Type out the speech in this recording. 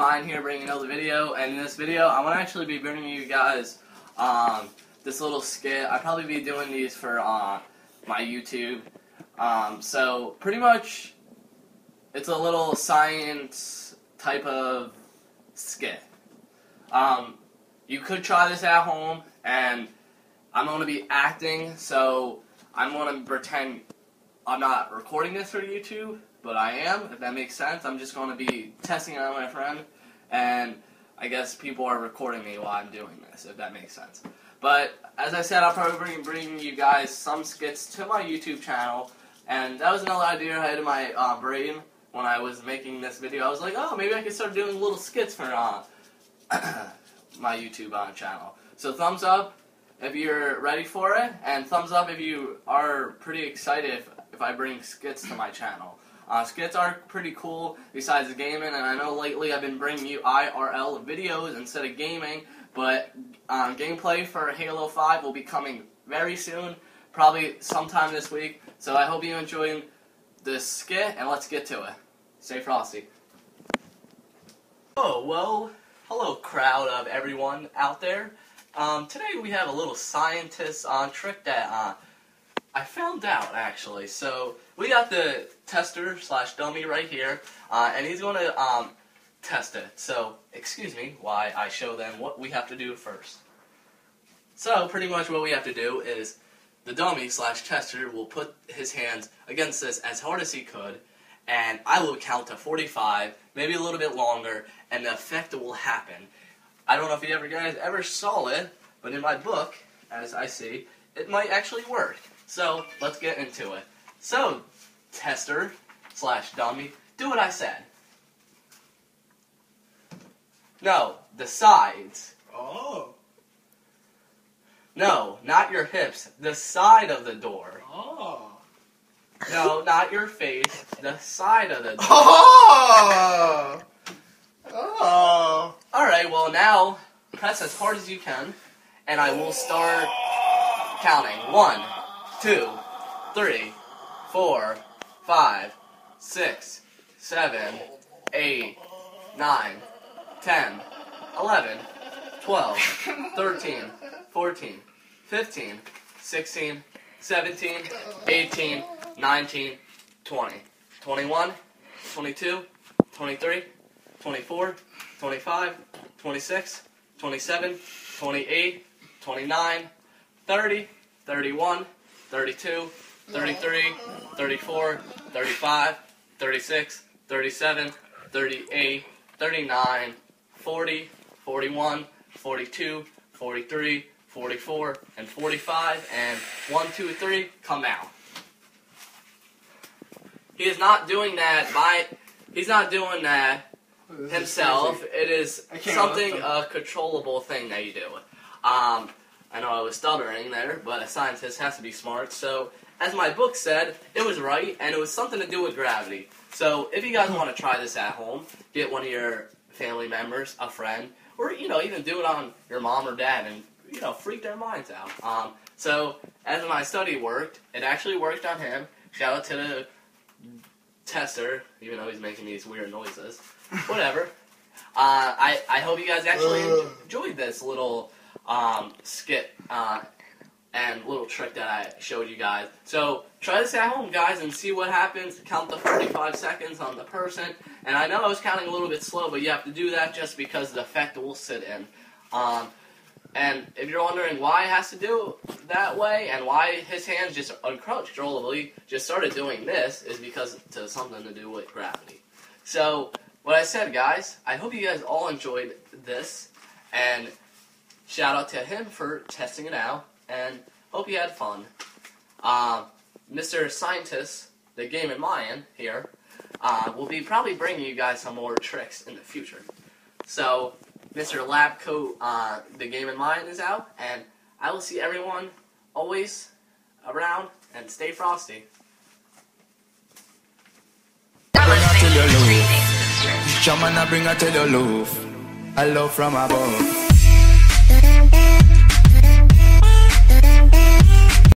TheGamingMayan here bringing another video, and in this video I'm going to actually be bringing you guys this little skit. I'll probably be doing these for my YouTube. So pretty much it's a little science type of skit. You could try this at home, and I'm going to be acting, so I'm going to pretend I'm not recording this for YouTube, but I am, if that makes sense. I'm just going to be testing it out with my friend, and I guess people are recording me while I'm doing this, if that makes sense. But, as I said, I'll probably bring you guys some skits to my YouTube channel, and that was another idea I had in my brain when I was making this video. I was like, oh, maybe I could start doing little skits for my YouTube channel. So thumbs up if you're ready for it, and thumbs up if you are pretty excited if I bring skits to my channel. Skits are pretty cool besides gaming, and I know lately I've been bringing you IRL videos instead of gaming, but gameplay for Halo 5 will be coming very soon, probably sometime this week. So I hope you're enjoying this skit, and let's get to it. Stay frosty. Oh, well, hello crowd of everyone out there. Today we have a little scientist trick that I found out, actually. So we got the tester slash dummy right here, and he's going to test it. So excuse me while I show them what we have to do first. So pretty much what we have to do is the dummy slash tester will put his hands against this as hard as he could, and I will count to 45, maybe a little bit longer, and the effect will happen. I don't know if you guys ever saw it, but in my book, as I see, it might actually work. So let's get into it. So, tester slash dummy, do what I said. No, the sides. Oh. No, not your hips. The side of the door. Oh. No, not your face. The side of the door. Oh. Oh. All right. Well, now press as hard as you can, and I will start counting. 1, 2, 3, 4, 5, 6, 7, 8, 9, 10, 11, 12, 13, 14, 15, 16, 17, 18, 19, 20, 21, 22, 23, 24, 25, 26, 27, 28, 29, 30, 31, 32, 33, 34, 35, 36, 37, 38, 39, 40, 42, 43, 44, and 45, and 1, 2, 3, come out. He is not doing that himself. It is something, a controllable thing that you do. I know I was stuttering there, but a scientist has to be smart. So, as my book said, it was right, and it was something to do with gravity. So, if you guys want to try this at home, get one of your family members, a friend, or, you know, even do it on your mom or dad and, you know, freak their minds out. So, as my study worked, it actually worked on him. Shout out to the tester, even though he's making these weird noises. Whatever. I hope you guys actually enjoyed this little skit and little trick that I showed you guys. So try this at home, guys, and see what happens. Count the 45 seconds on the person. And I know I was counting a little bit slow, but you have to do that just because the effect will sit in. And if you're wondering why it has to do that way and why his hands just uncrunched rollably just started doing this, is because it's something to do with gravity. So what I said, guys, I hope you guys all enjoyed this, and shout out to him for testing it out, and hope you had fun. Mr. Scientist, TheGamingMayan here, will be probably bringing you guys some more tricks in the future. So, Mr. Lab Coat, TheGamingMayan is out, and I will see everyone always around, and stay frosty. Shaman, I bring her to the loof, a love from above.